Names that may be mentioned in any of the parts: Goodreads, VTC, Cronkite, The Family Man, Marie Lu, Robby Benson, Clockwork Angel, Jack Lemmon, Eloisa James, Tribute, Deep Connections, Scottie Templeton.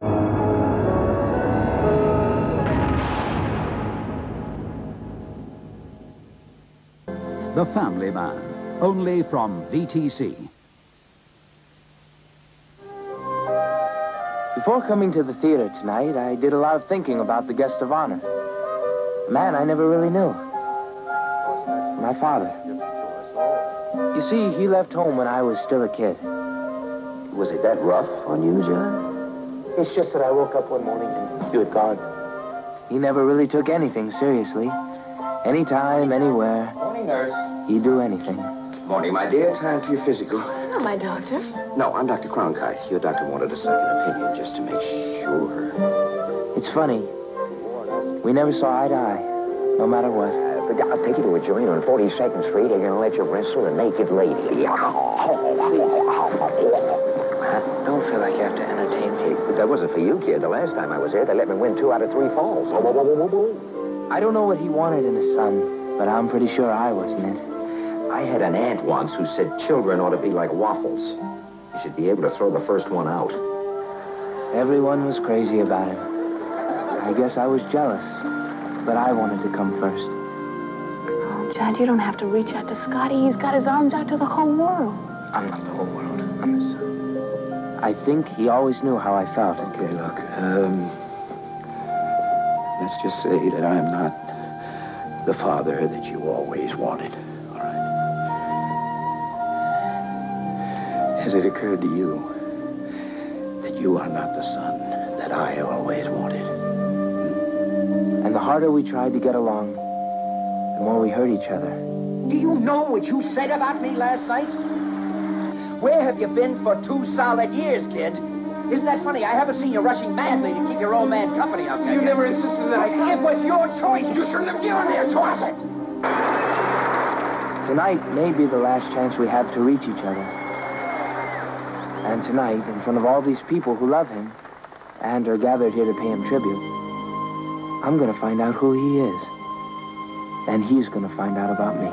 The Family Man, only from VTC. Before coming to the theater tonight, I did a lot of thinking about the guest of honor. A man I never really knew. My father. You see, he left home when I was still a kid. Was it that rough on you, John? It's just that I woke up one morning and you had gone. He never really took anything seriously. Anytime, anywhere. Morning, nurse. You do anything. Morning, my dear. Time for your physical. Hello, my doctor. No, I'm Dr. Cronkite. Your doctor wanted a second opinion just to make sure. It's funny. We never saw eye to eye, no matter what. I'll take you to a joint on 42nd Street. They're going to let you wrestle a naked lady. I don't feel like you have to entertain me. But that wasn't for you, kid. The last time I was here, they let me win 2 out of 3 falls. I don't know what he wanted in his son, but I'm pretty sure I wasn't it. I had an aunt once who said children ought to be like waffles. You should be able to throw the first one out. Everyone was crazy about him. I guess I was jealous, but I wanted to come first. Oh, Dad, you don't have to reach out to Scotty. He's got his arms out to the whole world. I'm not the whole world. I'm his son. I think he always knew how I felt. Okay, look, let's just say that I am not the father that you always wanted, all right? Has it occurred to you that you are not the son that I always wanted? And the harder we tried to get along, the more we hurt each other. Do you know what you said about me last night? Where have you been for 2 solid years, kid? Isn't that funny? I haven't seen you rushing madly to keep your old man company, I'll tell you. You never insisted that I come. It was your choice. You shouldn't have given me a choice. Tonight may be the last chance we have to reach each other. And tonight, in front of all these people who love him and are gathered here to pay him tribute, I'm going to find out who he is. And he's going to find out about me.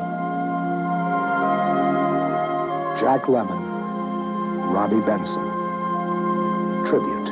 Jack Lemmon, Robby Benson. Tribute.